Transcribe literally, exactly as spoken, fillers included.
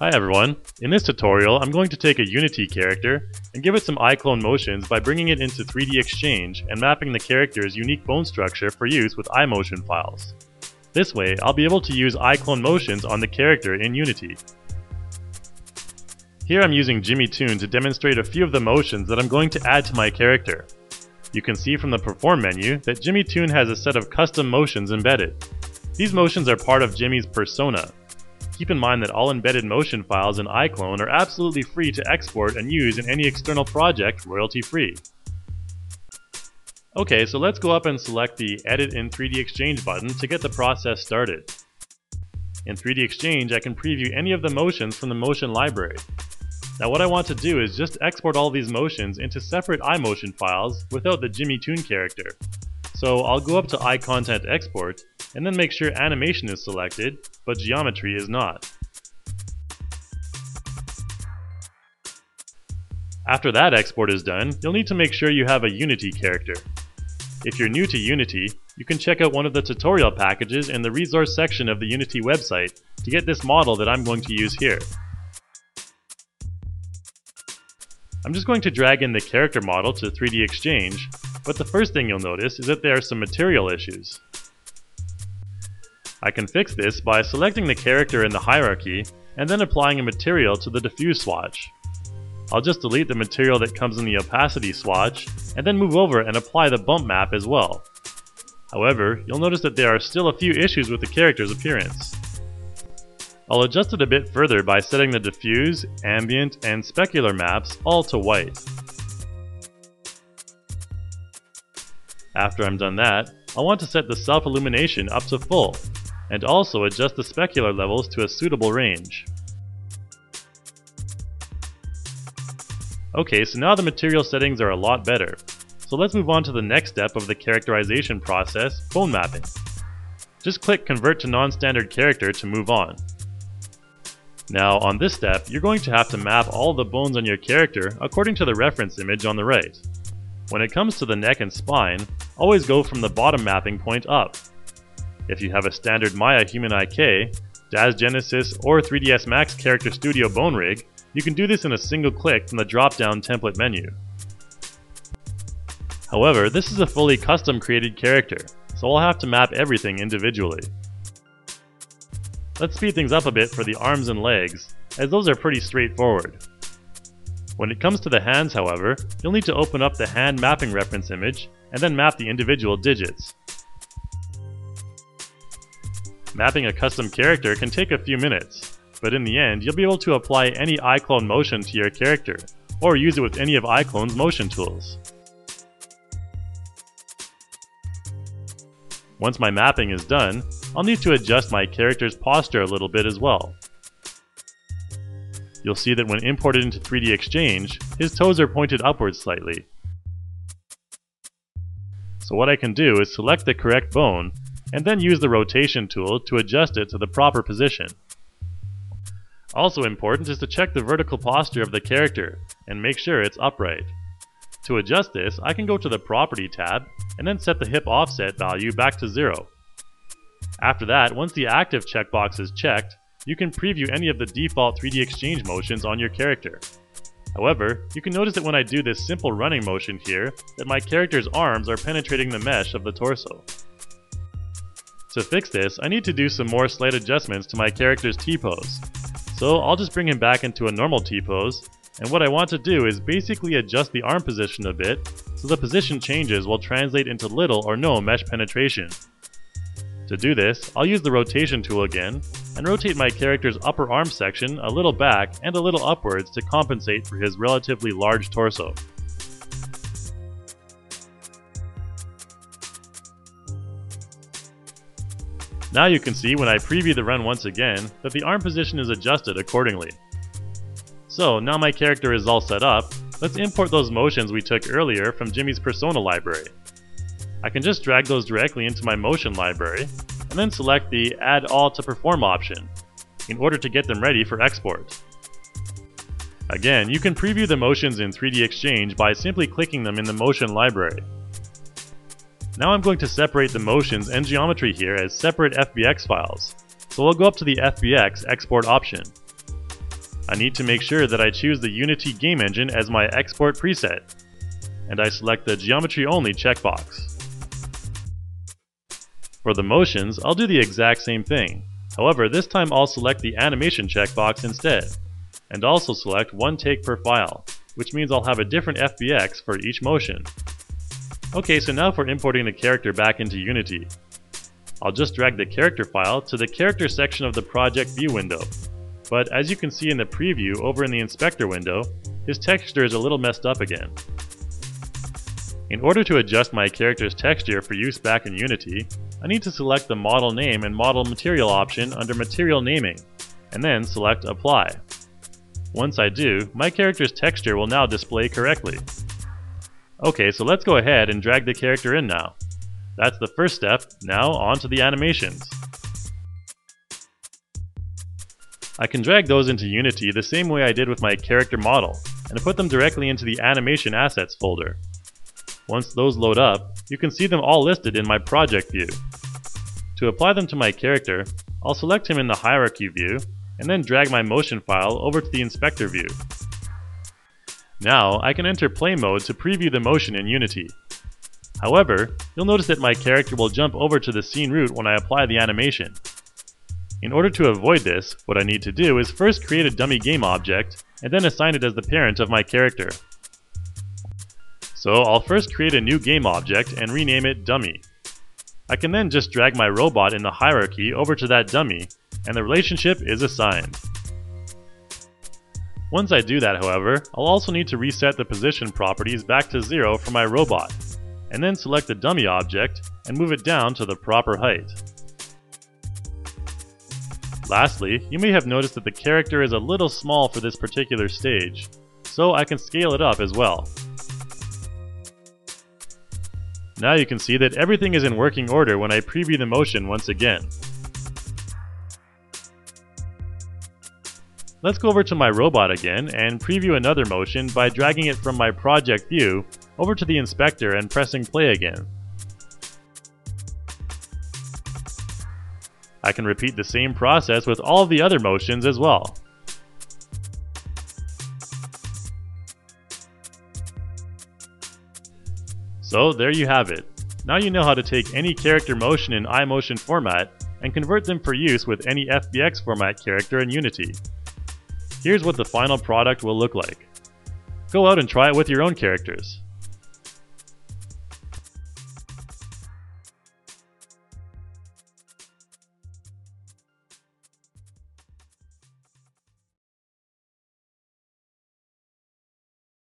Hi everyone! In this tutorial I'm going to take a Unity character and give it some iClone motions by bringing it into three D Exchange and mapping the character's unique bone structure for use with iMotion files. This way I'll be able to use iClone motions on the character in Unity. Here I'm using Jimmy Toon to demonstrate a few of the motions that I'm going to add to my character. You can see from the Perform menu that Jimmy Toon has a set of custom motions embedded. These motions are part of Jimmy's persona. Keep in mind that all embedded motion files in iClone are absolutely free to export and use in any external project royalty-free. Okay, so let's go up and select the Edit in three D Exchange button to get the process started. In three D Exchange, I can preview any of the motions from the motion library. Now what I want to do is just export all these motions into separate iMotion files without the Jimmy Toon character. So I'll go up to iContent Export, and then make sure animation is selected, but geometry is not. After that export is done, you'll need to make sure you have a Unity character. If you're new to Unity, you can check out one of the tutorial packages in the resource section of the Unity website to get this model that I'm going to use here. I'm just going to drag in the character model to three D Exchange, but the first thing you'll notice is that there are some material issues. I can fix this by selecting the character in the hierarchy and then applying a material to the diffuse swatch. I'll just delete the material that comes in the opacity swatch and then move over and apply the bump map as well. However, you'll notice that there are still a few issues with the character's appearance. I'll adjust it a bit further by setting the diffuse, ambient, and specular maps all to white. After I'm done that, I want to set the self-illumination up to full, and also adjust the specular levels to a suitable range. Okay, so now the material settings are a lot better. So let's move on to the next step of the characterization process, bone mapping. Just click Convert to Non-Standard Character to move on. Now on this step, you're going to have to map all the bones on your character according to the reference image on the right. When it comes to the neck and spine, always go from the bottom mapping point up. If you have a standard Maya Human I K, Daz Genesis, or three D S Max Character Studio bone rig, you can do this in a single click from the drop-down template menu. However, this is a fully custom created character, so I'll have to map everything individually. Let's speed things up a bit for the arms and legs, as those are pretty straightforward. When it comes to the hands, however, you'll need to open up the hand mapping reference image and then map the individual digits. Mapping a custom character can take a few minutes, but in the end you'll be able to apply any iClone motion to your character, or use it with any of iClone's motion tools. Once my mapping is done, I'll need to adjust my character's posture a little bit as well. You'll see that when imported into three D Exchange, his toes are pointed upwards slightly. So what I can do is select the correct bone, and then use the rotation tool to adjust it to the proper position. Also important is to check the vertical posture of the character, and make sure it's upright. To adjust this, I can go to the Property tab, and then set the hip offset value back to zero. After that, once the active checkbox is checked, you can preview any of the default three D Exchange motions on your character. However, you can notice that when I do this simple running motion here, that my character's arms are penetrating the mesh of the torso. To fix this, I need to do some more slight adjustments to my character's T-pose. So I'll just bring him back into a normal T-pose, and what I want to do is basically adjust the arm position a bit, so the position changes will translate into little or no mesh penetration. To do this, I'll use the rotation tool again, and rotate my character's upper arm section a little back and a little upwards to compensate for his relatively large torso. Now you can see when I preview the run once again that the arm position is adjusted accordingly. So now my character is all set up, let's import those motions we took earlier from Jimmy's persona library. I can just drag those directly into my motion library, and then select the Add All to Perform option, in order to get them ready for export. Again, you can preview the motions in three D Exchange by simply clicking them in the motion library. Now I'm going to separate the motions and geometry here as separate F B X files, so I'll go up to the F B X export option. I need to make sure that I choose the Unity game engine as my export preset, and I select the geometry only checkbox. For the motions, I'll do the exact same thing. However, this time I'll select the animation checkbox instead, and also select one take per file, which means I'll have a different F B X for each motion. Okay, so now for importing the character back into Unity. I'll just drag the character file to the character section of the project view window. But as you can see in the preview over in the inspector window, his texture is a little messed up again. In order to adjust my character's texture for use back in Unity, I need to select the model name and model material option under material naming, and then select apply. Once I do, my character's texture will now display correctly. Okay, so let's go ahead and drag the character in now. That's the first step. Now on to the animations. I can drag those into Unity the same way I did with my character model, and put them directly into the animation assets folder. Once those load up, you can see them all listed in my project view. To apply them to my character, I'll select him in the hierarchy view, and then drag my motion file over to the inspector view. Now I can enter play mode to preview the motion in Unity. However, you'll notice that my character will jump over to the scene root when I apply the animation. In order to avoid this, what I need to do is first create a dummy game object, and then assign it as the parent of my character. So I'll first create a new game object and rename it Dummy. I can then just drag my robot in the hierarchy over to that dummy, and the relationship is assigned. Once I do that, however, I'll also need to reset the position properties back to zero for my robot, and then select the dummy object and move it down to the proper height. Lastly, you may have noticed that the character is a little small for this particular stage, so I can scale it up as well. Now you can see that everything is in working order when I preview the motion once again. Let's go over to my robot again and preview another motion by dragging it from my project view over to the inspector and pressing play again. I can repeat the same process with all the other motions as well. So there you have it. Now you know how to take any character motion in iMotion format and convert them for use with any F B X format character in Unity. Here's what the final product will look like. Go out and try it with your own characters.